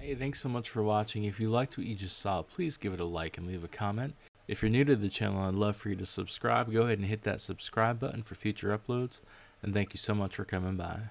Hey, thanks so much for watching. If you liked what you just saw, please give it a like and leave a comment. If you're new to the channel, I'd love for you to subscribe. Go ahead and hit that subscribe button for future uploads. And thank you so much for coming by.